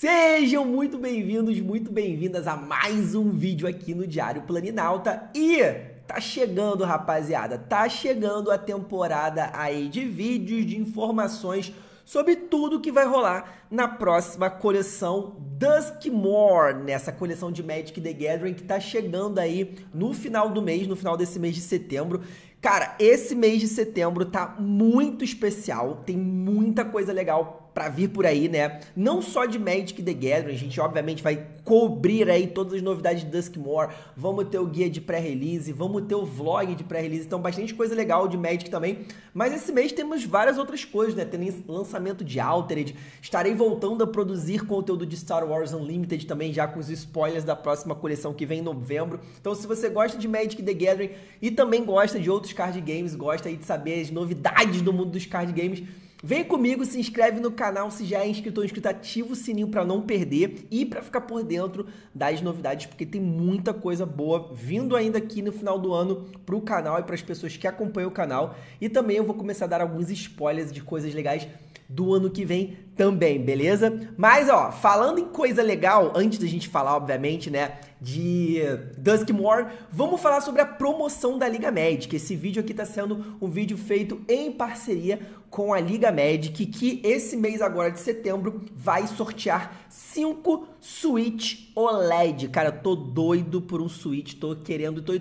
Sejam muito bem-vindos, muito bem-vindas a mais um vídeo aqui no Diário Planinauta. E tá chegando, rapaziada, tá chegando a temporada aí de vídeos, de informações sobre tudo que vai rolar na próxima coleção Duskmourn, nessa coleção de Magic The Gathering que tá chegando aí no final do mês, no final desse mês de setembro. Cara, esse mês de setembro tá muito especial, tem muita coisa legal pra vir por aí, né? Não só de Magic The Gathering, a gente obviamente vai cobrir aí todas as novidades de Duskmourn, vamos ter o guia de pré-release, vamos ter o vlog de pré-release, então bastante coisa legal de Magic também. Mas esse mês temos várias outras coisas, né? Tem lançamento de Altered, estarei voltando a produzir conteúdo de Star Wars Unlimited também, já com os spoilers da próxima coleção que vem em novembro. Então se você gosta de Magic The Gathering e também gosta de outros card games, gosta aí de saber as novidades do mundo dos card games, vem comigo, se inscreve no canal, se já é inscrito ou inscrito, ativa o sininho para não perder e para ficar por dentro das novidades, porque tem muita coisa boa vindo ainda aqui no final do ano para o canal e para as pessoas que acompanham o canal. E também eu vou começar a dar alguns spoilers de coisas legais do ano que vem também, beleza? Mas, ó, falando em coisa legal, antes da gente falar, obviamente, né, de Duskmourn, vamos falar sobre a promoção da Liga Magic. Esse vídeo aqui tá sendo um vídeo feito em parceria com a Liga Magic, que esse mês agora de setembro vai sortear 5 Switch OLED. Cara, tô doido por um Switch, tô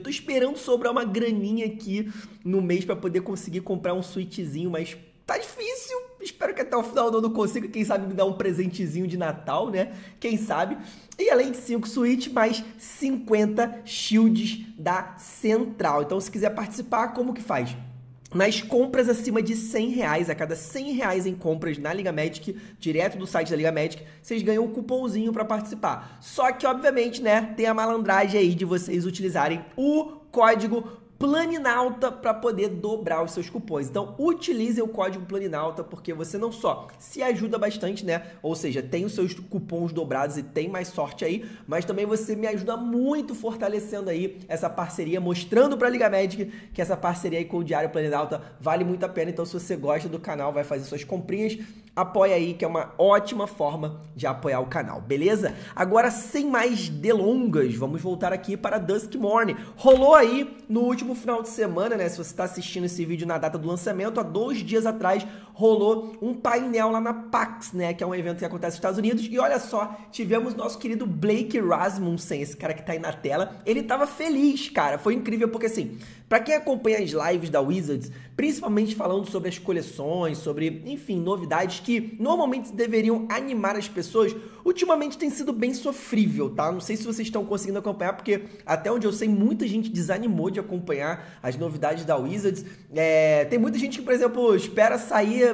esperando sobrar uma graninha aqui no mês pra poder conseguir comprar um Switchzinho, mas tá difícil. Espero que até o final do ano consiga, quem sabe, me dar um presentezinho de Natal, né? Quem sabe. E além de 5 Switch, mais 50 shields da Central. Então, se quiser participar, como que faz? Nas compras acima de 100 reais, a cada 100 reais em compras na Liga Magic, direto do site da Liga Magic, vocês ganham um cupomzinho para participar. Só que, obviamente, né, tem a malandragem aí de vocês utilizarem o código Planinauta para poder dobrar os seus cupons. Então, utilize o código Planinauta, porque você não só se ajuda bastante, né? Ou seja, tem os seus cupons dobrados e tem mais sorte aí, mas também você me ajuda muito fortalecendo aí essa parceria, mostrando para a Liga Magic que essa parceria aí com o Diário Planinauta vale muito a pena. Então, se você gosta do canal, vai fazer suas comprinhas, apoia aí, que é uma ótima forma de apoiar o canal, beleza? Agora, sem mais delongas, vamos voltar aqui para Duskmourn. Rolou aí no último final de semana, né? Se você está assistindo esse vídeo na data do lançamento, há 2 dias atrás rolou um painel lá na PAX, né? Que é um evento que acontece nos Estados Unidos. E olha só, tivemos nosso querido Blake Rasmussen, esse cara que tá aí na tela. Ele tava feliz, cara. Foi incrível, porque assim, pra quem acompanha as lives da Wizards, principalmente falando sobre as coleções, sobre, enfim, novidades que normalmente deveriam animar as pessoas, ultimamente tem sido bem sofrível, tá? Não sei se vocês estão conseguindo acompanhar, porque até onde eu sei, muita gente desanimou de acompanhar as novidades da Wizards. Tem muita gente que, por exemplo, espera sair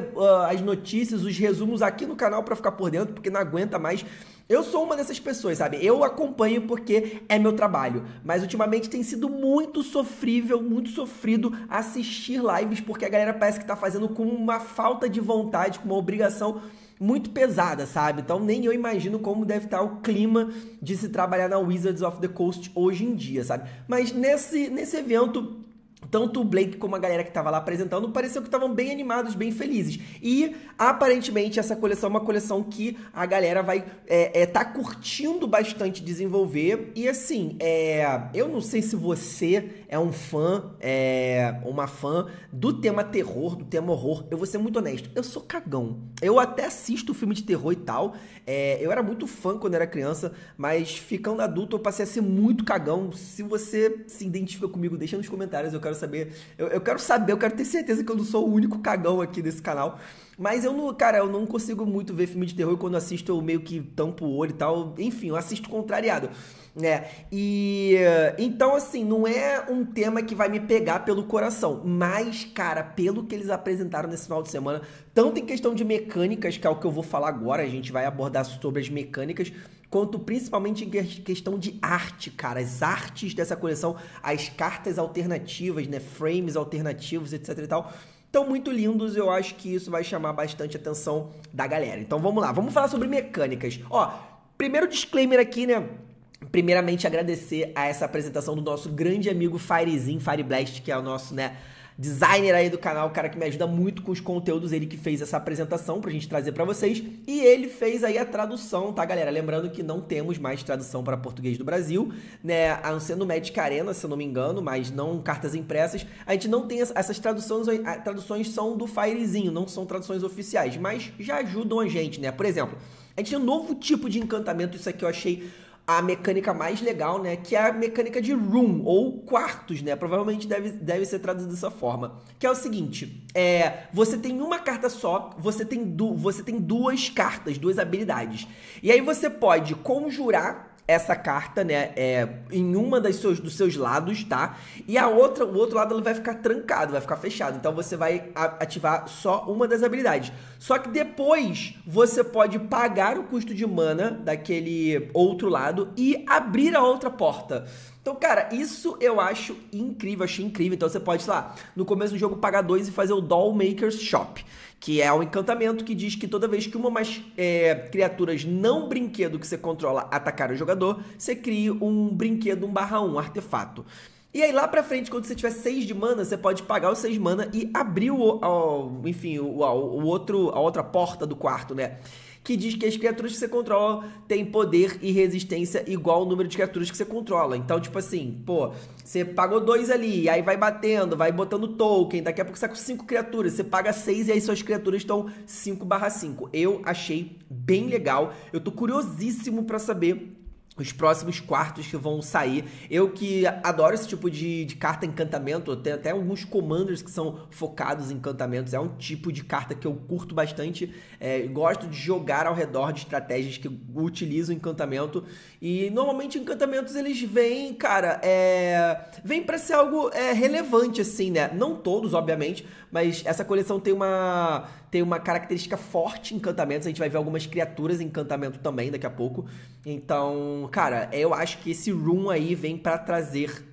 as notícias, os resumos aqui no canal pra ficar por dentro, porque não aguenta mais. Eu sou uma dessas pessoas, sabe? Eu acompanho porque é meu trabalho, mas ultimamente tem sido muito sofrível, muito sofrido assistir lives, porque a galera parece que tá fazendo com uma falta de vontade, com uma obrigação muito pesada, sabe? Então nem eu imagino como deve estar o clima de se trabalhar na Wizards of the Coast hoje em dia, sabe? Mas nesse evento, tanto o Blake como a galera que estava lá apresentando pareceu que estavam bem animados, bem felizes. E, aparentemente, essa coleção é uma coleção que a galera vai tá curtindo bastante desenvolver. E, assim, eu não sei se você é um fã, uma fã do tema terror, do tema horror. Eu vou ser muito honesto, eu sou cagão. Eu até assisto filme de terror e tal. Eu era muito fã quando era criança, mas ficando adulto eu passei a ser muito cagão. Se você se identifica comigo, deixa nos comentários, eu quero saber, eu quero ter certeza que eu não sou o único cagão aqui desse canal. Mas eu não, cara, eu não consigo muito ver filme de terror, e quando assisto eu meio que tampo o olho e tal, enfim, eu assisto contrariado, né? E então, assim, não é um tema que vai me pegar pelo coração, mas, cara, pelo que eles apresentaram nesse final de semana, tanto em questão de mecânicas, que é o que eu vou falar agora, a gente vai abordar sobre as mecânicas, quanto principalmente em questão de arte, cara. As artes dessa coleção, as cartas alternativas, né, frames alternativos, etc e tal, estão muito lindos. Eu acho que isso vai chamar bastante a atenção da galera. Então vamos lá, vamos falar sobre mecânicas. Ó, primeiro disclaimer aqui, né? Primeiramente agradecer a essa apresentação do nosso grande amigo Firezinho, Fire Blast, que é o nosso, né, designer aí do canal, cara que me ajuda muito com os conteúdos, ele que fez essa apresentação pra gente trazer pra vocês, e ele fez aí a tradução, tá, galera? Lembrando que não temos mais tradução para português do Brasil, né, a não ser no Magic Arena, se eu não me engano, mas não cartas impressas, a gente não tem essas traduções, são do Firezinho, não são traduções oficiais, mas já ajudam a gente, né? Por exemplo, a gente tem um novo tipo de encantamento, isso aqui eu achei a mecânica mais legal, né, que é a mecânica de room, ou quartos, né, provavelmente deve ser traduzido dessa forma, que é o seguinte, você tem uma carta só, você tem duas cartas, duas habilidades, e aí você pode conjurar essa carta, né, em uma dos seus lados, tá, e a outra, o outro lado, ele vai ficar trancado, vai ficar fechado, então você vai ativar só uma das habilidades, só que depois você pode pagar o custo de mana daquele outro lado e abrir a outra porta. Então, cara, isso eu acho incrível, achei incrível. Então você pode, sei lá, no começo do jogo pagar 2 e fazer o Dollmaker's Shop, que é um encantamento que diz que toda vez que uma mais criaturas não brinquedo que você controla atacar o jogador, você cria um brinquedo 1/1, um artefato. E aí lá pra frente, quando você tiver 6 de mana, você pode pagar os 6 de mana e abrir a outra porta do quarto, né? Que diz que as criaturas que você controla têm poder e resistência igual ao número de criaturas que você controla. Então, tipo assim, pô, você pagou 2 ali, aí vai batendo, vai botando token, daqui a pouco você tá com 5 criaturas, você paga 6 e aí suas criaturas estão 5/5. Eu achei bem legal, eu tô curiosíssimo pra saber os próximos quartos que vão sair. Eu que adoro esse tipo de carta encantamento, tem até alguns commanders que são focados em encantamentos, é um tipo de carta que eu curto bastante, gosto de jogar ao redor de estratégias que utilizam encantamento, e normalmente encantamentos eles vêm, cara, vêm pra ser algo relevante assim, né, não todos, obviamente, mas essa coleção tem uma característica forte em encantamentos, a gente vai ver algumas criaturas em encantamento também daqui a pouco, então, cara, eu acho que esse room aí vem pra trazer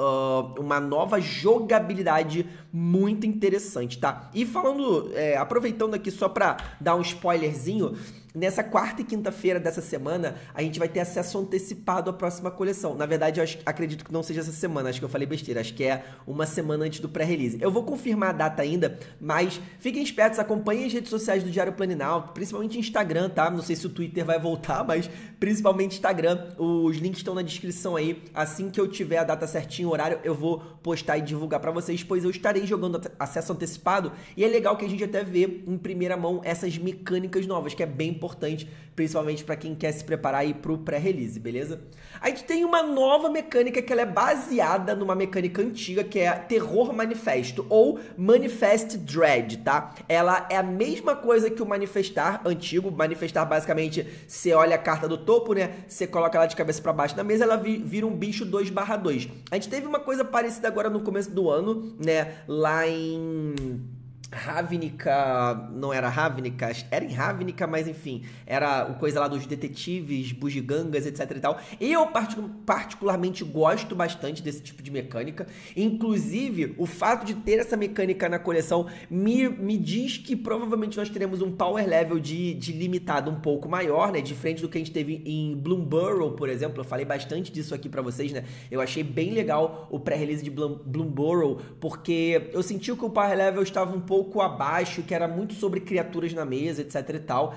uma nova jogabilidade muito interessante, tá? E falando, aproveitando aqui só pra dar um spoilerzinho, nessa quarta e quinta-feira dessa semana, a gente vai ter acesso antecipado à próxima coleção. Na verdade, eu acredito que não seja essa semana, acho que eu falei besteira, acho que é uma semana antes do pré-release. Eu vou confirmar a data ainda, mas fiquem espertos, acompanhem as redes sociais do Diário Planinauta, principalmente Instagram, tá? Não sei se o Twitter vai voltar, mas principalmente Instagram. Os links estão na descrição aí. Assim que eu tiver a data certinha, o horário, eu vou postar e divulgar pra vocês, pois eu estarei jogando acesso antecipado, e é legal que a gente até vê em primeira mão essas mecânicas novas, que é bem importante, principalmente para quem quer se preparar aí pro pré-release, beleza? A gente tem uma nova mecânica que ela é baseada numa mecânica antiga, que é Terror Manifesto, ou Manifest Dread, tá? Ela é a mesma coisa que o Manifestar antigo. Manifestar, basicamente, você olha a carta do topo, né? Você coloca ela de cabeça para baixo na mesa, ela vira um bicho 2/2. A gente teve uma coisa parecida agora no começo do ano, né? Lá em Ravnica, não era Ravnica, era em Ravnica, mas enfim, era o coisa lá dos detetives, bugigangas, etc e tal. Eu particularmente gosto bastante desse tipo de mecânica, inclusive o fato de ter essa mecânica na coleção me diz que provavelmente nós teremos um power level de limitado um pouco maior, né, diferente do que a gente teve em Bloomburrow, por exemplo. Eu falei bastante disso aqui pra vocês, né, eu achei bem legal o pré-release de Bloomburrow, porque eu senti que o power level estava um pouco abaixo, que era muito sobre criaturas na mesa, etc e tal,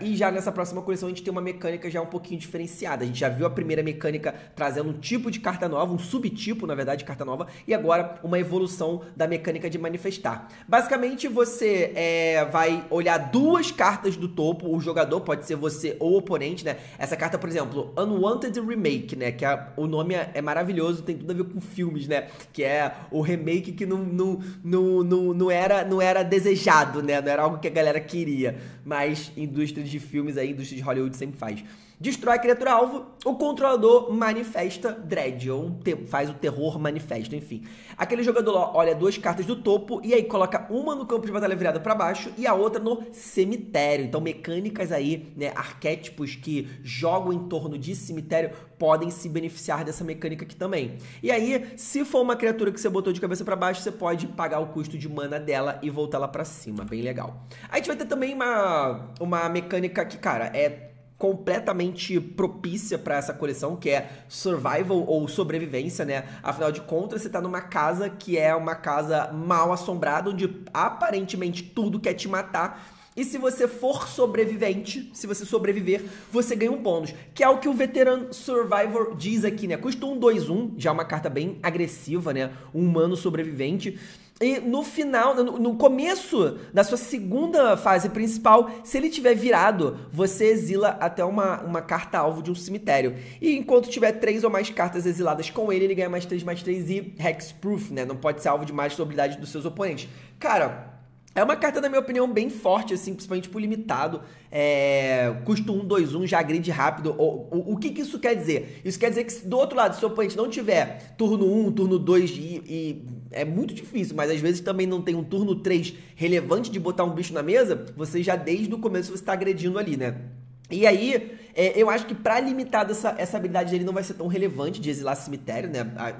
e já nessa próxima coleção a gente tem uma mecânica já um pouquinho diferenciada. A gente já viu a primeira mecânica trazendo um tipo de carta nova, um subtipo, na verdade, de carta nova, e agora uma evolução da mecânica de manifestar. Basicamente, você vai olhar duas cartas do topo, o jogador, pode ser você ou o oponente, né? Essa carta, por exemplo, Unwanted Remake, né? Que o nome é maravilhoso, tem tudo a ver com filmes, né? Que é o remake que não era desejado, né? Não era algo que a galera queria, mas indústria de filmes aí, indústria de Hollywood sempre faz. Destrói a criatura-alvo, o controlador manifesta Dread, ou faz o terror manifesto, enfim. Aquele jogador lá olha duas cartas do topo, e aí coloca uma no campo de batalha virada pra baixo, e a outra no cemitério. Então mecânicas aí, né, arquétipos que jogam em torno de cemitério, podem se beneficiar dessa mecânica aqui também. E aí, se for uma criatura que você botou de cabeça pra baixo, você pode pagar o custo de mana dela e voltar lá pra cima, bem legal. Aí a gente vai ter também uma mecânica que, cara, é completamente propícia para essa coleção, que é survival ou sobrevivência, né? Afinal de contas, você tá numa casa que é uma casa mal assombrada, onde aparentemente tudo quer te matar. E se você for sobrevivente, se você sobreviver, você ganha um bônus, que é o que o Veteran Survivor diz aqui, né? Custa 1/2/1, já é uma carta bem agressiva, né? Um humano sobrevivente. E no final, no começo da sua segunda fase principal, se ele tiver virado, você exila até uma carta-alvo de um cemitério. E enquanto tiver 3 ou mais cartas exiladas com ele, ele ganha +3/+3 e hexproof, né? Não pode ser alvo de mais habilidades dos seus oponentes. Cara, é uma carta, na minha opinião, bem forte, assim, principalmente pro limitado. Custo 1/2/1, já agride rápido. O que isso quer dizer? Isso quer dizer que, do outro lado, se o seu oponente não tiver turno 1, turno 2, e é muito difícil, mas às vezes também não tem um turno 3 relevante de botar um bicho na mesa, você já, desde o começo, você tá agredindo ali, né? E aí, eu acho que pra limitar essa habilidade dele não vai ser tão relevante de exilar cemitério, né?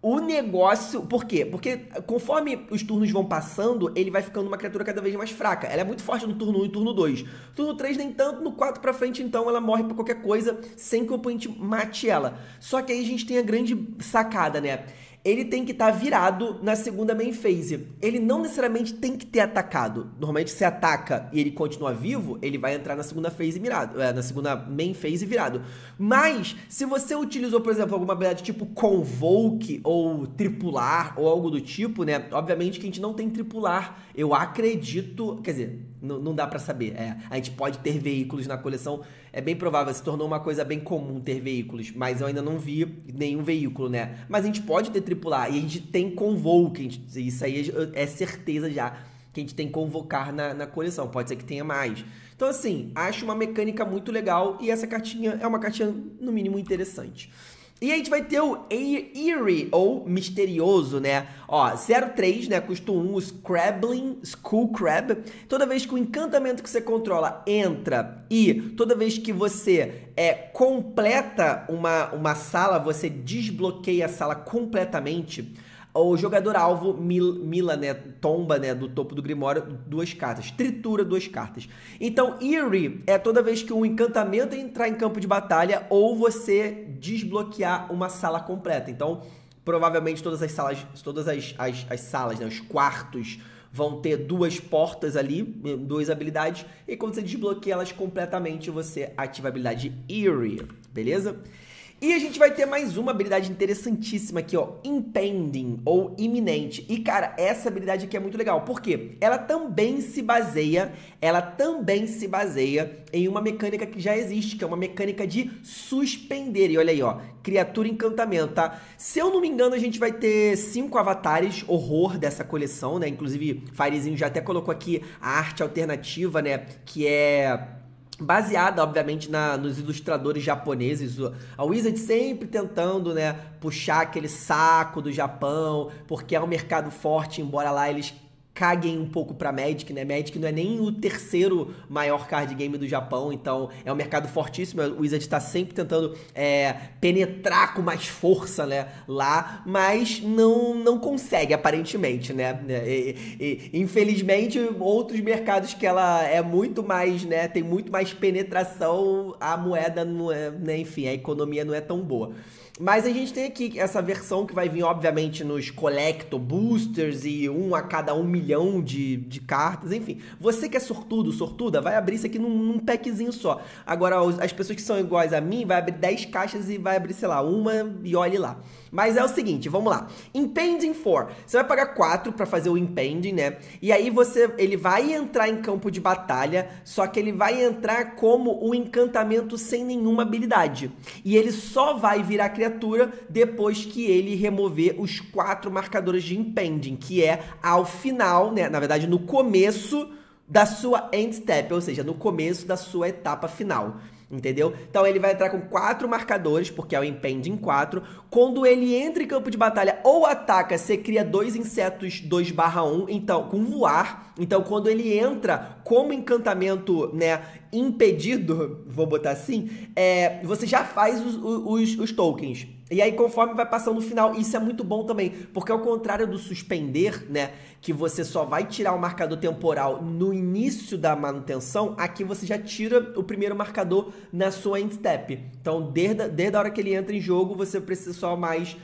O negócio... Por quê? Porque conforme os turnos vão passando, ele vai ficando uma criatura cada vez mais fraca. Ela é muito forte no turno 1 e turno 2. Turno 3 nem tanto, no 4 pra frente, então, ela morre por qualquer coisa sem que o oponente mate ela. Só que aí a gente tem a grande sacada, né? Ele tem que estar virado na segunda main phase. Ele não necessariamente tem que ter atacado. Normalmente, se ataca e ele continua vivo, ele vai entrar na segunda phase virado, na segunda main phase virado. Mas, se você utilizou, por exemplo, alguma habilidade tipo Convoke ou Tripular ou algo do tipo, né? Obviamente que a gente não tem Tripular. Eu acredito... Quer dizer, não dá pra saber. A gente pode ter veículos na coleção. É bem provável, se tornou uma coisa bem comum ter veículos, mas eu ainda não vi nenhum veículo, né? Mas a gente pode ter tripular, e a gente tem convoque, isso aí é certeza já, que a gente tem convocar na coleção, pode ser que tenha mais. Então assim, acho uma mecânica muito legal, e essa cartinha é uma cartinha no mínimo interessante. E a gente vai ter o Eerie, ou Misterioso, né? Ó, 0/3, né? Custo 1, o Scrabbling, Skull Crab. Toda vez que o encantamento que você controla entra e toda vez que você completa uma sala, você desbloqueia a sala completamente. O jogador alvo Mila, né, tomba, né, do topo do Grimório 2 cartas, tritura 2 cartas. Então, Eerie é toda vez que um encantamento entrar em campo de batalha ou você desbloquear uma sala completa. Então, provavelmente todas as salas, né, os quartos vão ter 2 portas ali, 2 habilidades, e quando você desbloqueia elas completamente, você ativa a habilidade Eerie, beleza? E a gente vai ter mais uma habilidade interessantíssima aqui, ó, Impending, ou Iminente. E, cara, essa habilidade aqui é muito legal, porque ela também se baseia em uma mecânica que já existe, que é uma mecânica de suspender. E olha aí, ó, criatura encantamento, tá? Se eu não me engano, a gente vai ter 5 avatares horror dessa coleção, né? Inclusive, Firezinho já até colocou aqui a arte alternativa, né, que é... baseada, obviamente, nos ilustradores japoneses. A Wizard sempre tentando, né, puxar aquele saco do Japão, porque é um mercado forte, embora lá eles caguem um pouco pra Magic, né? Magic não é nem o 3º maior card game do Japão, então é um mercado fortíssimo. O Wizard tá sempre tentando penetrar com mais força, né, lá, mas não consegue, aparentemente, né? Infelizmente, outros mercados que ela é muito mais, né, tem muito mais penetração, a moeda não é, né, enfim, a economia não é tão boa. Mas a gente tem aqui essa versão que vai vir, obviamente, nos Collector Boosters e um a cada 1 milhão de cartas, enfim. Você que é sortudo, sortuda, vai abrir isso aqui num packzinho só. Agora, as pessoas que são iguais a mim, vai abrir 10 caixas e vai abrir, sei lá, uma e olhe lá. Mas é o seguinte, vamos lá. Impending 4. Você vai pagar 4 pra fazer o Impending, né? E aí ele vai entrar em campo de batalha, só que ele vai entrar como um encantamento sem nenhuma habilidade. E ele só vai virar criatura depois que ele remover os 4 marcadores de Impending, que é ao final, né, na verdade no começo da sua end step, ou seja, no começo da sua etapa final, entendeu? Então ele vai entrar com 4 marcadores, porque é o Impending 4. Quando ele entra em campo de batalha ou ataca, você cria 2 insetos 2/1, então, com voar. Então, quando ele entra como encantamento, né, impedido, vou botar assim, você já faz os tokens. E aí, conforme vai passando o final, isso é muito bom também, porque ao contrário do suspender, né, que você só vai tirar o marcador temporal no início da manutenção, aqui você já tira o primeiro marcador na sua end step. Então, desde a hora que ele entra em jogo, você precisa só mais,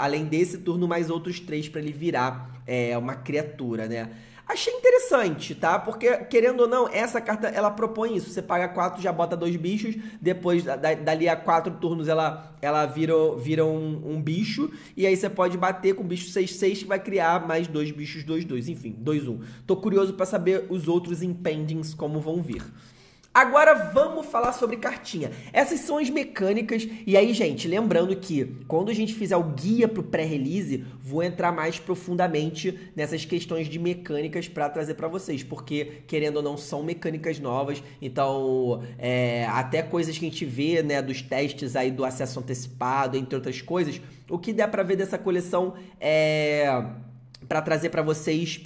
além desse turno, mais outros 3 para ele virar uma criatura, né? Achei interessante, tá? Porque, querendo ou não, essa carta, ela propõe isso. Você paga 4, já bota 2 bichos. Depois, dali a 4 turnos, ela vira um bicho. E aí você pode bater com o bicho 6/6, que vai criar mais 2 bichos 2/2. Enfim, 2/1. Tô curioso pra saber os outros impendings como vão vir. Agora vamos falar sobre cartinha. Essas são as mecânicas. E aí, gente, lembrando que quando a gente fizer o guia pro pré-release, vou entrar mais profundamente nessas questões de mecânicas para trazer para vocês, porque, querendo ou não, são mecânicas novas. Então, até coisas que a gente vê, né, dos testes aí do acesso antecipado, entre outras coisas, o que der para ver dessa coleção para trazer para vocês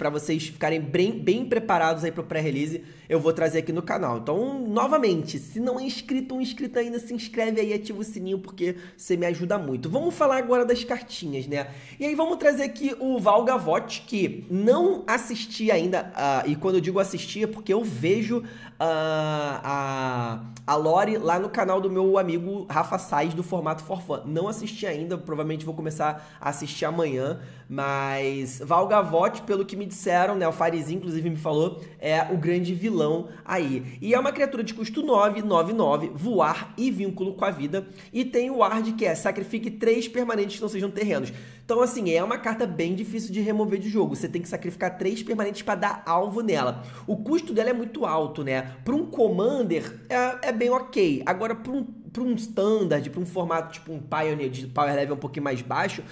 ficarem bem preparados aí pro pré-release, eu vou trazer aqui no canal. Então, novamente, se não é inscrito ou inscrito ainda, se inscreve aí e ativa o sininho, porque você me ajuda muito. Vamos falar agora das cartinhas, né? E aí vamos trazer aqui o Valgavoth, que não assisti ainda, e quando eu digo assistir é porque eu vejo a lore lá no canal do meu amigo Rafa Sais, do formato ForFan. Não assisti ainda, provavelmente vou começar a assistir amanhã, mas Valgavoth, pelo que me disseram, né, o Firezinho inclusive me falou, é o grande vilão aí. E é uma criatura de custo 9, 9, 9, voar e vínculo com a vida. E tem o ward que é sacrifique 3 permanentes que não sejam terrenos. Então, assim, é uma carta bem difícil de remover de jogo. Você tem que sacrificar 3 permanentes para dar alvo nela. O custo dela é muito alto, né? Para um Commander, é bem ok. Agora, para um Standard, para um formato tipo um Pioneer, de power level um pouquinho mais baixo,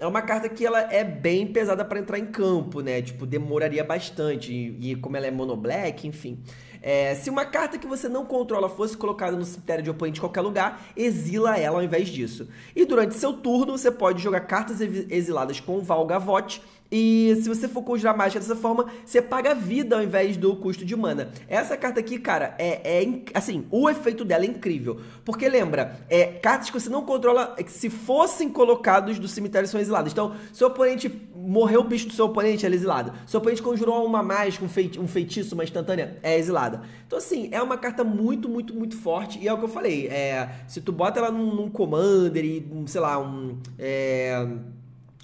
é uma carta que ela é bem pesada para entrar em campo, né? Tipo, demoraria bastante. E como ela é monoblack, enfim. Se uma carta que você não controla fosse colocada no cemitério de oponente em qualquer lugar, exila ela ao invés disso. E durante seu turno, você pode jogar cartas exiladas com Valgavoth. E se você for conjurar mágica dessa forma, você paga vida ao invés do custo de mana. Essa carta aqui, cara, assim, o efeito dela é incrível. Porque lembra, cartas que você não controla, que se fossem colocados do cemitério, são exiladas. Então, seu oponente morreu, o bicho do seu oponente é exilado. Seu oponente conjurou uma mágica, um feitiço, uma instantânea, é exilada. Então, assim, é uma carta muito, muito, muito forte. E é o que eu falei, se tu bota ela num Commander e, sei lá,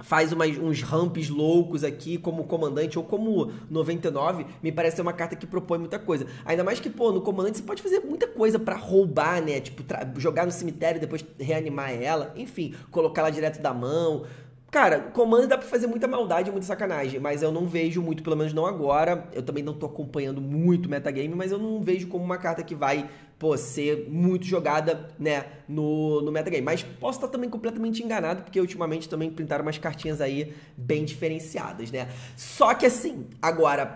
faz uns ramps loucos aqui como comandante ou como 99, me parece ser uma carta que propõe muita coisa. Ainda mais que, pô, no comandante você pode fazer muita coisa pra roubar, né? Tipo, jogar no cemitério e depois reanimar ela. Enfim, colocar ela direto da mão. Cara, comando dá pra fazer muita maldade, muita sacanagem, mas eu não vejo muito, pelo menos não agora. Eu também não tô acompanhando muito metagame, mas eu não vejo como uma carta que vai, pô, ser muito jogada, né, no metagame. Mas posso estar também completamente enganado, porque ultimamente também printaram umas cartinhas aí bem diferenciadas, né? Só que assim, agora,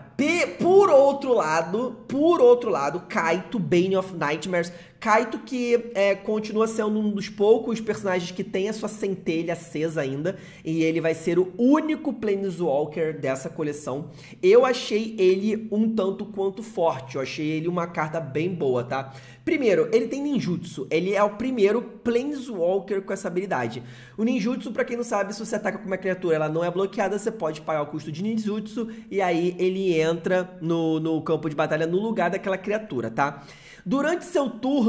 por outro lado, Kaito, Bane of Nightmares. Kaito que continua sendo um dos poucos personagens que tem a sua centelha acesa ainda, e ele vai ser o único Planeswalker dessa coleção. Eu achei ele um tanto quanto forte, eu achei ele uma carta bem boa, tá? Primeiro, ele tem ninjutsu, ele é o primeiro Planeswalker com essa habilidade. O ninjutsu, pra quem não sabe, se você ataca com uma criatura, ela não é bloqueada, você pode pagar o custo de ninjutsu, e aí ele entra no campo de batalha no lugar daquela criatura, tá? Durante seu turno,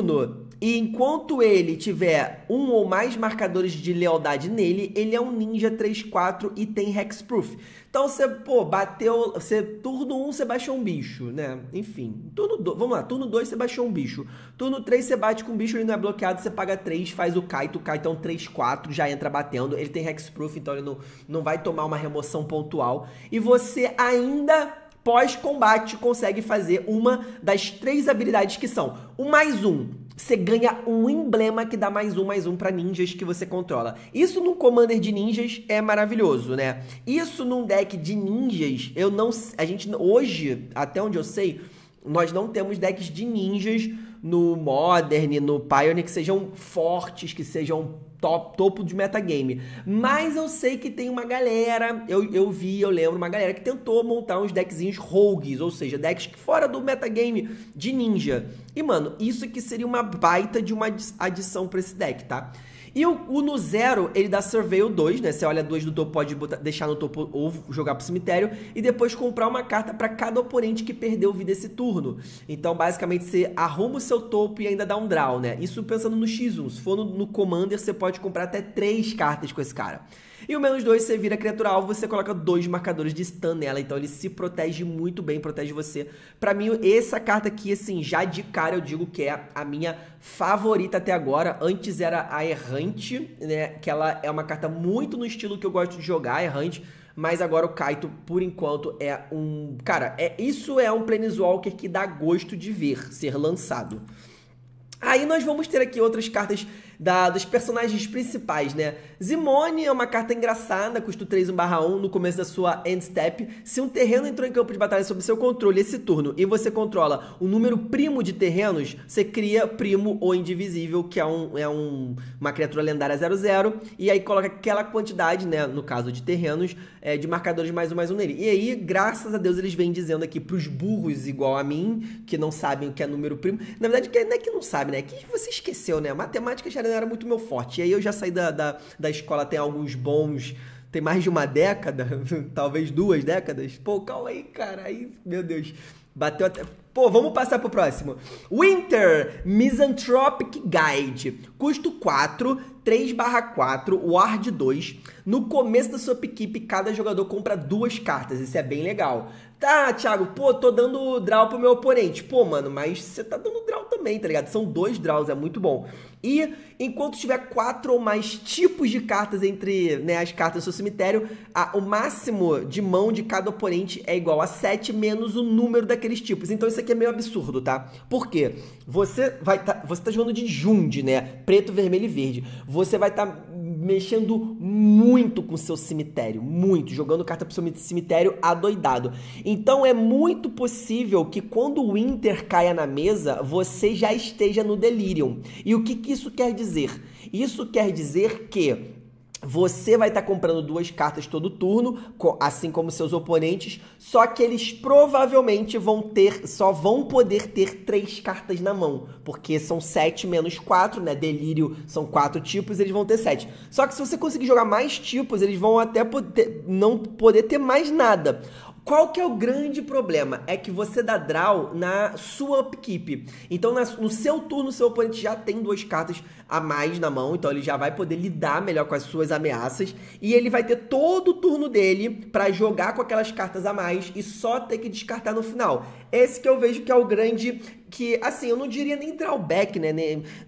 e enquanto ele tiver um ou mais marcadores de lealdade nele, ele é um ninja 3/4 e tem hexproof. Então você, pô, bateu... turno 1 você baixou um bicho, né? Enfim, turno 2 você baixou um bicho. Turno 3 você bate com um bicho, ele não é bloqueado, você paga 3, faz o Kaito. O Kaito é um 3/4, já entra batendo. Ele tem hexproof, então ele não vai tomar uma remoção pontual. E você ainda... pós-combate consegue fazer uma das 3 habilidades que são o +1. Você ganha um emblema que dá +1/+1 pra ninjas que você controla. Isso num Commander de ninjas é maravilhoso, né? Isso num deck de ninjas, eu não... A gente, hoje, até onde eu sei, nós não temos decks de ninjas no Modern, no Pioneer, que sejam fortes, que sejam topo de metagame. Mas eu sei que tem uma galera, eu lembro, uma galera que tentou montar uns deckzinhos rogues, ou seja, decks que fora do metagame de ninja. E, mano, isso aqui seria uma baita de uma adição pra esse deck, tá? E o no zero, ele dá Surveil 2, né? Você olha 2 do topo, pode botar, deixar no topo ou jogar pro cemitério. E depois comprar uma carta pra cada oponente que perdeu vida esse turno. Então, basicamente, você arruma o seu topo e ainda dá um draw, né? Isso pensando no X1. Se for no Commander, você pode comprar até 3 cartas com esse cara. E o menos 2, você vira criatura alvo, você coloca 2 marcadores de stun nela. Então, ele se protege muito bem, protege você. Pra mim, essa carta aqui, assim, já de cara, eu digo que é a minha favorita até agora. Antes era a Errante, né? Que ela é uma carta muito no estilo que eu gosto de jogar, Errante. Mas agora o Kaito, por enquanto, é um... Cara, isso é um Planeswalker que dá gosto de ver ser lançado. Aí nós vamos ter aqui outras cartas dos personagens principais, né? Zimone é uma carta engraçada, custa 3/1, no começo da sua end step. Se um terreno entrou em campo de batalha sob seu controle esse turno e você controla um número primo de terrenos, você cria primo ou indivisível, que é uma criatura lendária 0/0, e aí coloca aquela quantidade, né, no caso de terrenos, de marcadores +1/+1 nele. E aí, graças a Deus, eles vêm dizendo aqui pros burros igual a mim, que não sabem o que é número primo. Na verdade, não é que não sabe, né? Que você esqueceu, né? Matemática já não era muito meu forte. E aí eu já saí da escola tem alguns bons... Tem mais de uma década, talvez 2 décadas. Pô, calma aí, cara. Aí, meu Deus, bateu até... Pô, vamos passar pro próximo. Winter Misanthropic Guide. Custo 4, 3/4, Ward 2. No começo da sua equipe, cada jogador compra 2 cartas. Isso é bem legal. Tá, Thiago, pô, tô dando draw pro meu oponente. Pô, mano, mas você tá dando draw também, tá ligado? São 2 draws, é muito bom. E enquanto tiver 4 ou mais tipos de cartas entre, né, as cartas do seu cemitério, o máximo de mão de cada oponente é igual a 7 menos o número daqueles tipos. Então isso aqui é meio absurdo, tá? Por quê? Você tá jogando de Jund, né? Preto, vermelho e verde. Você vai tá mexendo muito com o seu cemitério, muito, jogando carta pro seu cemitério adoidado. Então é muito possível que quando o Winter caia na mesa, você já esteja no Delirium. E o que isso quer dizer? Isso quer dizer que você vai estar comprando 2 cartas todo turno, assim como seus oponentes, só que eles provavelmente só vão poder ter 3 cartas na mão, porque são 7 menos 4, né? Delírio são 4 tipos, eles vão ter 7. Só que se você conseguir jogar mais tipos, eles vão até não poder ter mais nada. Qual que é o grande problema? É que você dá draw na sua upkeep. Então, no seu turno, seu oponente já tem 2 cartas a mais na mão. Então, ele já vai poder lidar melhor com as suas ameaças. E ele vai ter todo o turno dele pra jogar com aquelas cartas a mais e só ter que descartar no final. Esse que eu vejo que é o grande... Que, assim, eu não diria nem drawback, né?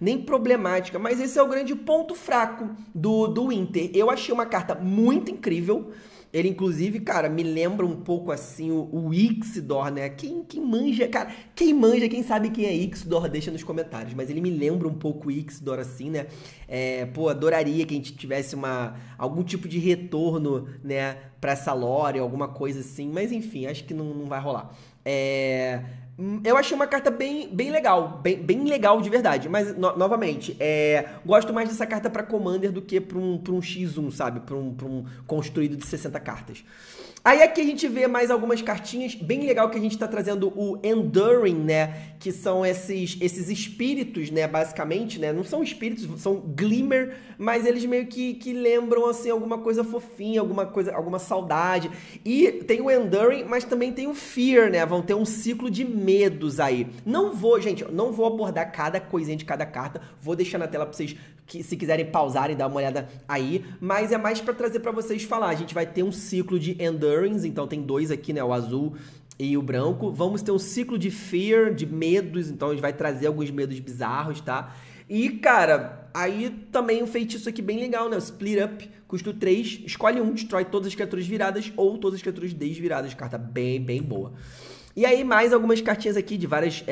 Nem problemática. Mas esse é o grande ponto fraco do Winter. Eu achei uma carta muito incrível. Ele, inclusive, cara, me lembra um pouco, assim, o Ixidor, né? Quem manja, cara... Quem manja, quem sabe quem é Ixidor, deixa nos comentários. Mas ele me lembra um pouco o Ixidor, assim, né? Pô, adoraria que a gente tivesse algum tipo de retorno, né? Pra essa lore, alguma coisa assim. Mas, enfim, acho que não vai rolar. Eu achei uma carta bem legal, bem legal de verdade, mas novamente, gosto mais dessa carta pra Commander do que pra um X1, sabe, pra um construído de 60 cartas. Aí aqui a gente vê mais algumas cartinhas, bem legal que a gente tá trazendo o Enduring, né, que são esses espíritos, né, basicamente, né, não são espíritos, são Glimmer, mas eles meio que lembram, assim, alguma coisa fofinha, alguma saudade. E tem o Enduring, mas também tem o Fear, né, vão ter um ciclo de medos aí. Não vou abordar cada coisinha de cada carta, vou deixar na tela pra vocês, que se quiserem pausarem, dar uma olhada aí, mas é mais pra trazer pra vocês falar, a gente vai ter um ciclo de Enduring. Então tem 2 aqui, né, o azul e o branco. Vamos ter um ciclo de fear, de medos, então a gente vai trazer alguns medos bizarros, tá? E, cara, aí também um feitiço aqui bem legal, né, o Split Up, custo 3, escolhe um, destrói todas as criaturas viradas ou todas as criaturas desviradas, carta bem boa. E aí mais algumas cartinhas aqui de várias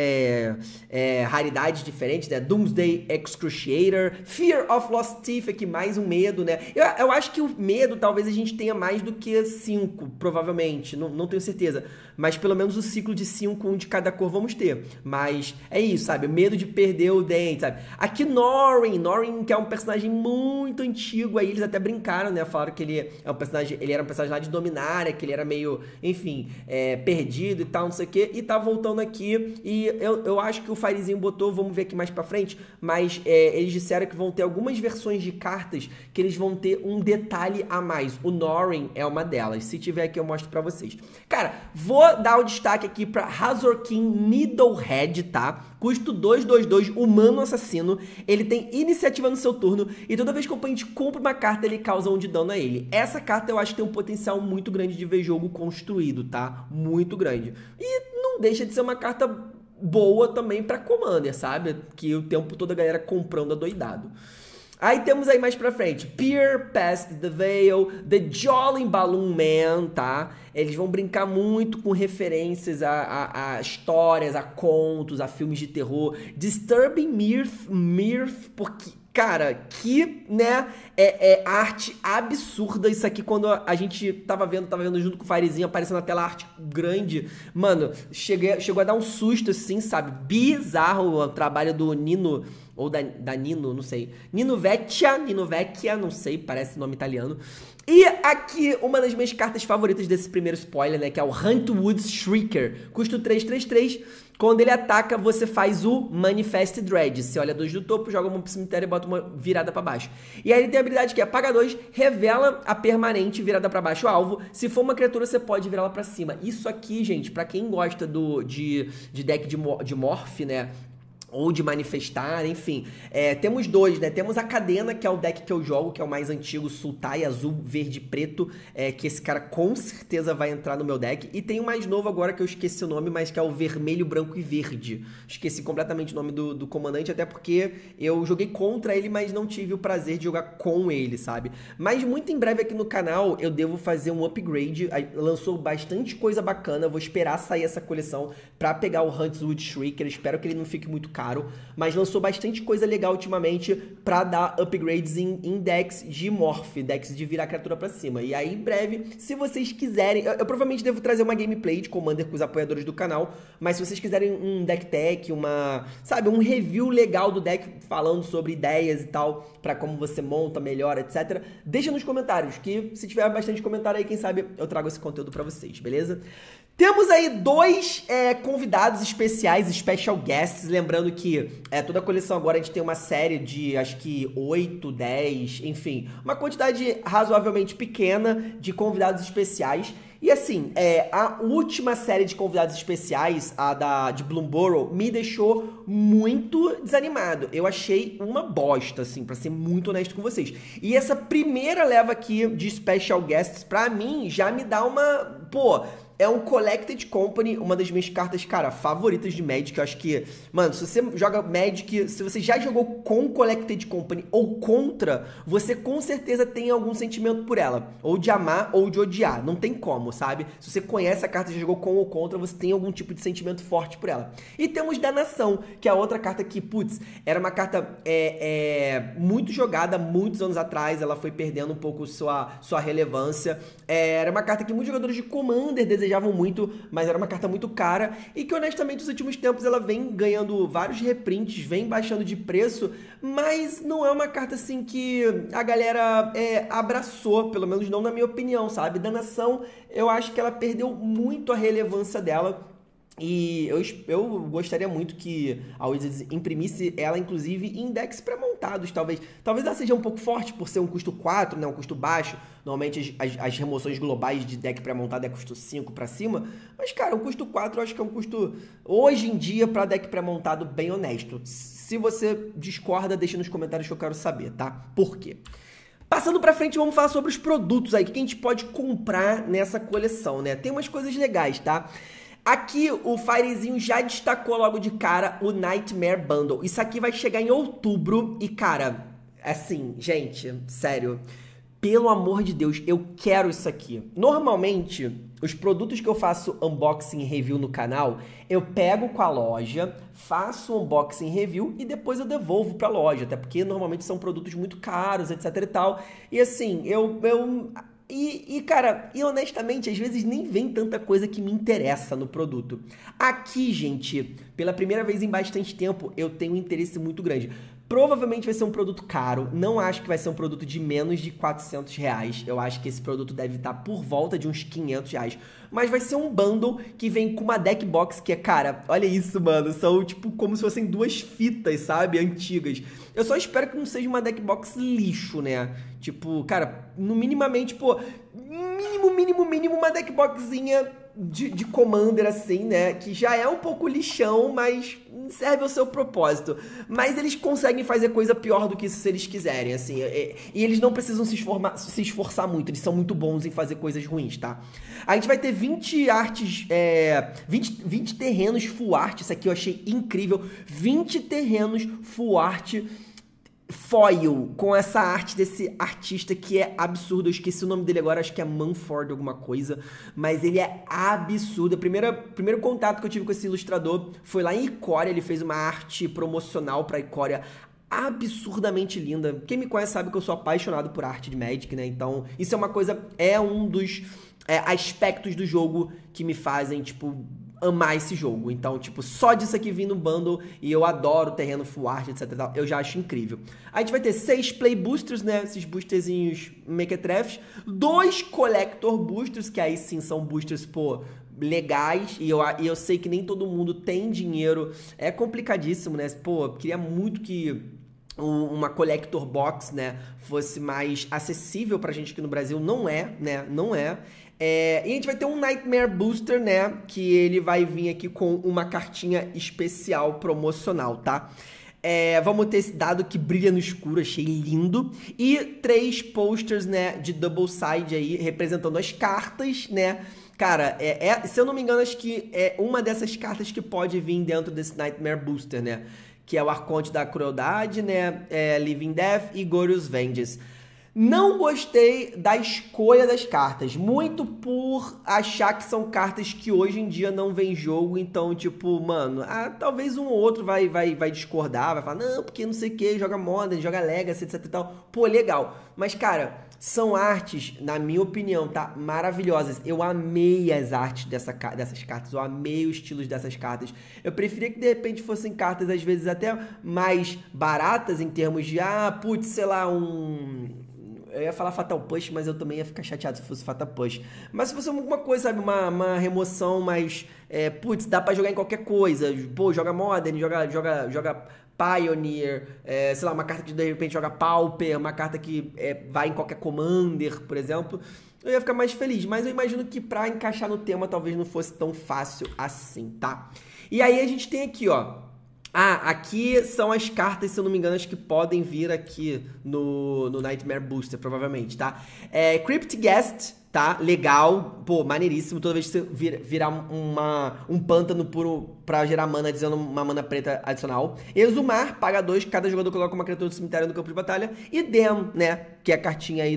raridades diferentes, né? Doomsday Excruciator, Fear of Lost Teeth aqui, mais um medo, né? Eu acho que o medo talvez a gente tenha mais do que 5, provavelmente, não tenho certeza. Mas pelo menos o ciclo de 5, um de cada cor vamos ter. Mas é isso, sabe? O medo de perder o dente, sabe? Aqui Norin, que é um personagem muito antigo, aí eles até brincaram, né? Falaram que ele é um personagem, ele era um personagem lá de Dominária, que ele era meio, enfim, perdido e tal, não sei o que, e tá voltando aqui, e eu acho que o Firezinho botou, vamos ver aqui mais pra frente, mas eles disseram que vão ter algumas versões de cartas que eles vão ter um detalhe a mais. O Norin é uma delas, se tiver aqui eu mostro pra vocês. Cara, vou dar o destaque aqui pra Razorkin Needlehead, tá? Custo 2/2/2, humano assassino, ele tem iniciativa no seu turno, e toda vez que o oponente compra uma carta, ele causa 1 de dano a ele. Essa carta eu acho que tem um potencial muito grande de ver jogo construído, tá? Muito grande. E não deixa de ser uma carta boa também pra Commander, sabe? Que o tempo todo a galera comprando adoidado. Aí temos aí mais pra frente, Peer Past the Veil, The Jolly Balloon Man, tá? Eles vão brincar muito com referências a histórias, a contos, a filmes de terror. Disturbing Mirth, porque... Cara, que, né, arte absurda isso aqui. Quando a gente tava vendo junto com o Firezinho, aparecendo na tela arte grande. Mano, chegou a dar um susto, assim, sabe? Bizarro o trabalho do Nino, ou da Nino, não sei. Nino Vecchia, não sei, parece nome italiano. E aqui, uma das minhas cartas favoritas desse primeiro spoiler, né, que é o Hauntwoods Shrieker. Custo 3/3/3. Quando ele ataca, você faz o Manifest Dread. Você olha 2 do topo, joga uma pro cemitério e bota uma virada pra baixo. E aí ele tem a habilidade que é apaga 2, revela a permanente virada pra baixo o alvo. Se for uma criatura, você pode virar ela pra cima. Isso aqui, gente, pra quem gosta de deck de Morph, né? Ou de manifestar, enfim. Temos dois, né? Temos a Cadena, que é o deck que eu jogo, que é o mais antigo, Sultai, azul, verde e preto, que esse cara com certeza vai entrar no meu deck. E tem um mais novo agora, que eu esqueci o nome, mas que é o vermelho, branco e verde. Esqueci completamente o nome do comandante, até porque eu joguei contra ele, mas não tive o prazer de jogar com ele, sabe? Mas muito em breve aqui no canal, eu devo fazer um upgrade. Lançou bastante coisa bacana, vou esperar sair essa coleção pra pegar o Hauntwoods Shrieker. Espero que ele não fique muito caro, mas lançou bastante coisa legal ultimamente pra dar upgrades em decks de morph, decks de virar criatura pra cima. E aí, em breve, se vocês quiserem... Eu provavelmente devo trazer uma gameplay de Commander com os apoiadores do canal, mas se vocês quiserem um deck tech, uma... Sabe, um review legal do deck, falando sobre ideias e tal, pra como você monta, melhora, etc. Deixa nos comentários, que se tiver bastante comentário aí, quem sabe eu trago esse conteúdo pra vocês, beleza? Temos aí dois convidados especiais, special guests, lembrando que toda a coleção agora a gente tem uma série de, acho que 8, 10, enfim, uma quantidade razoavelmente pequena de convidados especiais. E assim, a última série de convidados especiais, a de Bloomburrow, me deixou muito desanimado. Eu achei uma bosta, assim, pra ser muito honesto com vocês. E essa primeira leva aqui de special guests, pra mim, já me dá uma... Pô, é um Collected Company, uma das minhas cartas, cara, favoritas de Magic. Eu acho que, mano, se você joga Magic, se você já jogou com Collected Company ou contra, você com certeza tem algum sentimento por ela. Ou de amar ou de odiar, não tem como, sabe? Se você conhece a carta, já jogou com ou contra, você tem algum tipo de sentimento forte por ela. E temos Danação, que é outra carta que, putz, era uma carta muito jogada muitos anos atrás, ela foi perdendo um pouco sua relevância. Era uma carta que muitos jogadores de Commander desejavam muito, mas era uma carta muito cara e que honestamente nos últimos tempos ela vem ganhando vários reprints, vem baixando de preço, mas não é uma carta assim que a galera abraçou, pelo menos não na minha opinião, sabe? Danação, eu acho que ela perdeu muito a relevância dela. E eu gostaria muito que a Wizards imprimisse ela, inclusive, em decks pré-montados, talvez. Talvez ela seja um pouco forte por ser um custo 4, né? Um custo baixo. Normalmente as remoções globais de deck pré-montado é custo 5 pra cima. Mas, cara, um custo 4 eu acho que é um custo, hoje em dia, pra deck pré-montado bem honesto. Se você discorda, deixa nos comentários que eu quero saber, tá? Por quê? Passando pra frente, vamos falar sobre os produtos aí, que a gente pode comprar nessa coleção, né? Tem umas coisas legais, tá? Aqui o Firezinho já destacou logo de cara o Nightmare Bundle. Isso aqui vai chegar em outubro e, cara, assim, gente, sério, pelo amor de Deus, eu quero isso aqui. Normalmente, Os produtos que eu faço unboxing e review no canal, eu pego com a loja, faço unboxing e review e depois eu devolvo para a loja, até porque normalmente são produtos muito caros, etc e tal. E assim, cara, honestamente, às vezes nem vem tanta coisa que me interessa no produto. Aqui, gente, pela primeira vez em bastante tempo, eu tenho um interesse muito grande. Provavelmente vai ser um produto caro, não acho que vai ser um produto de menos de R$400, eu acho que esse produto deve estar por volta de uns R$500, mas vai ser um bundle que vem com uma deck box que é, cara, olha isso, mano, são tipo como se fossem duas fitas, sabe, antigas. Eu só espero que não seja uma deck box lixo, né, tipo, cara, no minimamente, pô, mínimo, uma deck boxinha de Commander, assim, né, que já é um pouco lixão, mas serve ao seu propósito. Mas eles conseguem fazer coisa pior do que isso se eles quiserem, assim, e eles não precisam se esforçar muito, eles são muito bons em fazer coisas ruins, tá? A gente vai ter 20 artes, 20 terrenos full art, isso aqui eu achei incrível, 20 terrenos full art foil, com essa arte desse artista que é absurdo, eu esqueci o nome dele agora, acho que é Manford alguma coisa, mas ele é absurdo. O primeiro contato que eu tive com esse ilustrador foi lá em Icória, ele fez uma arte promocional pra Icória absurdamente linda. Quem me conhece sabe que eu sou apaixonado por arte de Magic, né, então isso é uma coisa, é um dos aspectos do jogo que me fazem, tipo, amar esse jogo. Então, tipo, só disso aqui vindo no bundle, e eu adoro terreno full art, etc, eu já acho incrível. A gente vai ter 6 play boosters, né, esses boosterzinhos mequetrefes, 2 collector boosters, que aí sim são boosters, pô, legais, e eu sei que nem todo mundo tem dinheiro, é complicadíssimo, né, pô, queria muito que uma collector box, né, fosse mais acessível pra gente aqui no Brasil, não é, né, não é. E a gente vai ter um Nightmare Booster, né, que ele vai vir aqui com uma cartinha especial promocional, tá? Vamos ter esse dado que brilha no escuro, achei lindo. E 3 posters, né, de double side aí, representando as cartas, né? Cara, se eu não me engano, acho que é uma dessas cartas que pode vir dentro desse Nightmare Booster, né? Que é o Arconte da Crueldade, né, Living Death e Gorius Vengeance. Não gostei da escolha das cartas, muito por achar que são cartas que hoje em dia não vem jogo, então, tipo, mano, talvez um ou outro vai discordar, vai falar, não, porque não sei o que, joga Modern, joga Legacy, etc e tal, pô, legal, mas, cara, são artes, na minha opinião, tá, maravilhosas, eu amei as artes dessas cartas, eu amei os estilos dessas cartas, eu preferia que, de repente, fossem cartas, às vezes, até mais baratas, em termos de, putz, sei lá, eu ia falar Fatal Push, mas eu também ia ficar chateado se fosse Fatal Push. Mas se fosse alguma coisa, sabe, uma remoção mais... putz, dá pra jogar em qualquer coisa. Pô, joga Modern, joga Pioneer, sei lá, uma carta que de repente joga Pauper, uma carta que vai em qualquer Commander, por exemplo. Eu ia ficar mais feliz, mas eu imagino que pra encaixar no tema talvez não fosse tão fácil assim, tá? E aí a gente tem aqui, ó... aqui são as cartas, se eu não me engano, acho que podem vir aqui no Nightmare Booster, provavelmente, tá? Crypt Guest, tá? Legal, pô, maneiríssimo. Toda vez que você virar um pântano puro pra gerar mana, dizendo uma mana preta adicional. Exumar, paga 2, cada jogador coloca uma criatura do cemitério no campo de batalha. E Dem, né? Que é a cartinha aí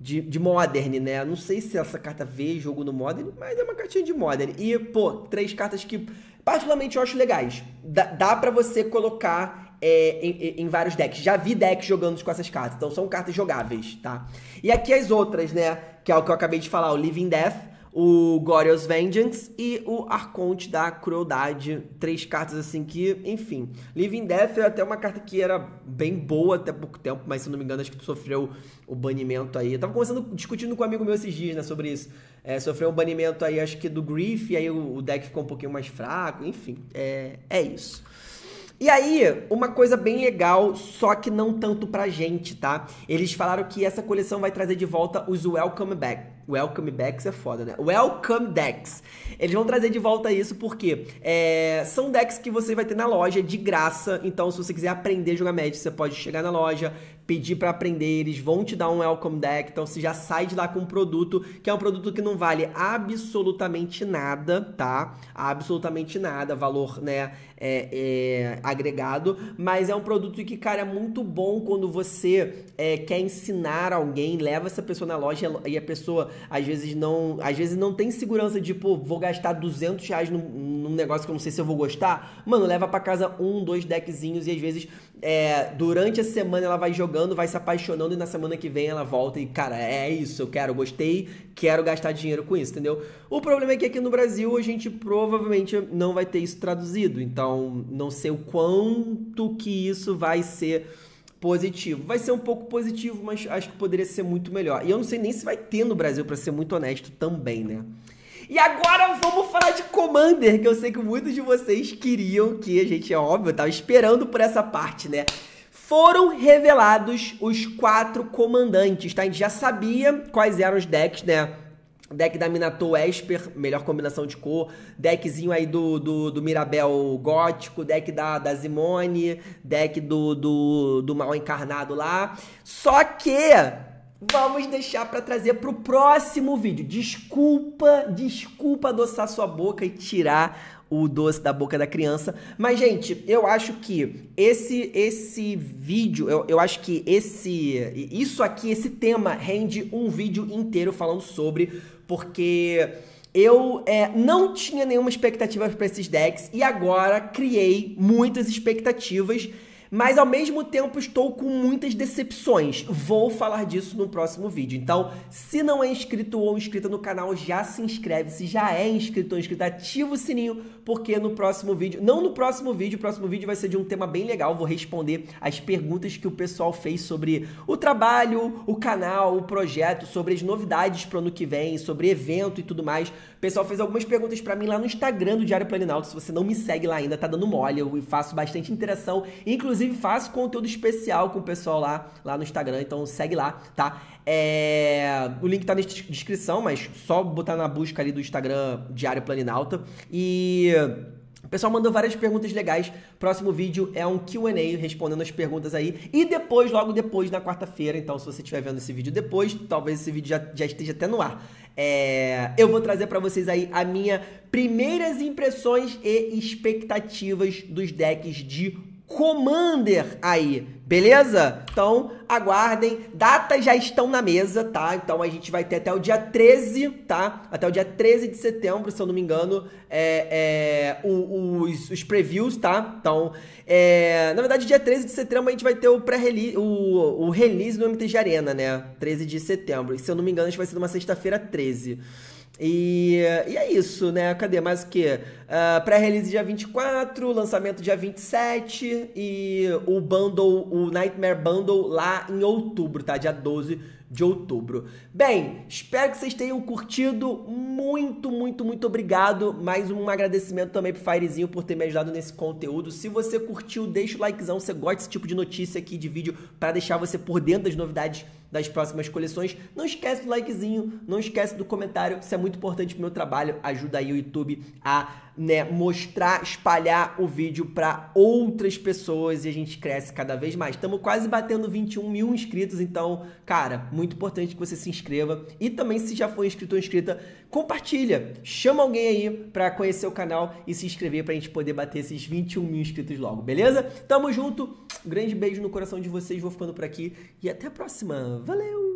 de Modern, né? Não sei se essa carta vê jogo no Modern, mas é uma cartinha de Modern. E, pô, 3 cartas que particularmente eu acho legais. Dá pra você colocar em vários decks. Já vi decks jogando com essas cartas, então são cartas jogáveis, tá? E aqui as outras, né? Que é o que eu acabei de falar, o Living Death, o Gorius Vengeance e o Arconte da Crueldade. 3 cartas assim que, enfim. Living Death é até uma carta que era bem boa até pouco tempo, mas se não me engano acho que sofreu o banimento aí. Eu tava discutindo com um amigo meu esses dias, né, sobre isso. Sofreu um banimento aí, acho que do Grief, e aí o deck ficou um pouquinho mais fraco, enfim, é isso. E aí, uma coisa bem legal, só que não tanto pra gente, tá? Eles falaram que essa coleção vai trazer de volta os Welcome Decks. Welcome Decks é foda, né? Welcome Decks. Eles vão trazer de volta isso porque são decks que você vai ter na loja de graça. Então, se você quiser aprender a jogar Magic, você pode chegar na loja, pedir para aprender, eles vão te dar um Welcome Deck, então você já sai de lá com um produto, que é um produto que não vale absolutamente nada, tá? Absolutamente nada, valor, né, agregado, mas é um produto que, cara, é muito bom quando você quer ensinar alguém, leva essa pessoa na loja e a pessoa, às vezes não tem segurança de, pô, vou gastar 200 reais num negócio que eu não sei se eu vou gostar. Mano, leva pra casa um, dois deckzinhos e às vezes durante a semana ela vai jogando, vai se apaixonando e na semana que vem ela volta e, cara, é isso, eu quero, gostei, quero gastar dinheiro com isso, entendeu? O problema é que aqui no Brasil a gente provavelmente não vai ter isso traduzido, então não sei o quanto que isso vai ser positivo. Vai ser um pouco positivo, mas acho que poderia ser muito melhor. E eu não sei nem se vai ter no Brasil, pra ser muito honesto também, né? E agora vamos falar de Commander, que eu sei que muitos de vocês queriam que a gente, é óbvio, eu tava esperando por essa parte, né? Foram revelados os 4 comandantes, tá? A gente já sabia quais eram os decks, né? Deck da Minato Esper, melhor combinação de cor. Deckzinho aí do Mirabel Gótico. Deck da Zimone. Deck do Mal Encarnado lá. Só que vamos deixar pra trazer pro próximo vídeo. Desculpa adoçar sua boca e tirar o doce da boca da criança. Mas, gente, eu acho que esse vídeo, eu acho que esse tema rende um vídeo inteiro falando sobre, porque eu não tinha nenhuma expectativa para esses decks e agora criei muitas expectativas, mas ao mesmo tempo estou com muitas decepções. Vou falar disso no próximo vídeo. Então, se não é inscrito ou inscrita no canal, já se inscreve. Se já é inscrito ou inscrita, ativa o sininho, porque no próximo vídeo... Não no próximo vídeo, o próximo vídeo vai ser de um tema bem legal. Vou responder as perguntas que o pessoal fez sobre o trabalho, o canal, o projeto, sobre as novidades pro ano que vem, sobre evento e tudo mais. O pessoal fez algumas perguntas pra mim lá no Instagram do Diário Planinauta. Se você não me segue lá ainda, tá dando mole. Eu faço bastante interação, inclusive faço conteúdo especial com o pessoal lá no Instagram, então segue lá, tá? O link tá na descrição, mas só botar na busca ali do Instagram Diário Planinauta. E o pessoal mandou várias perguntas legais. Próximo vídeo é um Q&A respondendo as perguntas aí. E depois, logo depois, na quarta-feira, então se você estiver vendo esse vídeo depois, talvez esse vídeo já esteja até no ar. Eu vou trazer pra vocês aí a minha primeiras impressões e expectativas dos decks de Commander aí, beleza? Então, aguardem. Datas já estão na mesa, tá? Então a gente vai ter até o dia 13, tá? Até o dia 13 de setembro, se eu não me engano, os previews, tá? Então, na verdade, dia 13 de setembro a gente vai ter o pré-release, o release no MTG Arena, né? 13 de setembro. E se eu não me engano, a gente vai ser numa sexta-feira 13. E é isso, né? Cadê mais o quê? Pré-release dia 24, lançamento dia 27 e o bundle, o Nightmare Bundle lá em outubro, tá? Dia 12 de outubro. Bem, espero que vocês tenham curtido. Muito obrigado. Mais um agradecimento também pro Firezinho por ter me ajudado nesse conteúdo. Se você curtiu, deixa o likezão. Se você gosta desse tipo de notícia aqui, de vídeo, para deixar você por dentro das novidades das próximas coleções. Não esquece do likezinho, não esquece do comentário. Isso é muito importante pro meu trabalho. Ajuda aí o YouTube a, né, mostrar, espalhar o vídeo para outras pessoas e a gente cresce cada vez mais. Estamos quase batendo 21 mil inscritos, então, cara, muito importante que você se inscreva. E também, se já for inscrito ou inscrita, compartilha. Chama alguém aí para conhecer o canal e se inscrever pra gente poder bater esses 21 mil inscritos logo, beleza? Tamo junto, um grande beijo no coração de vocês, vou ficando por aqui e até a próxima. Valeu!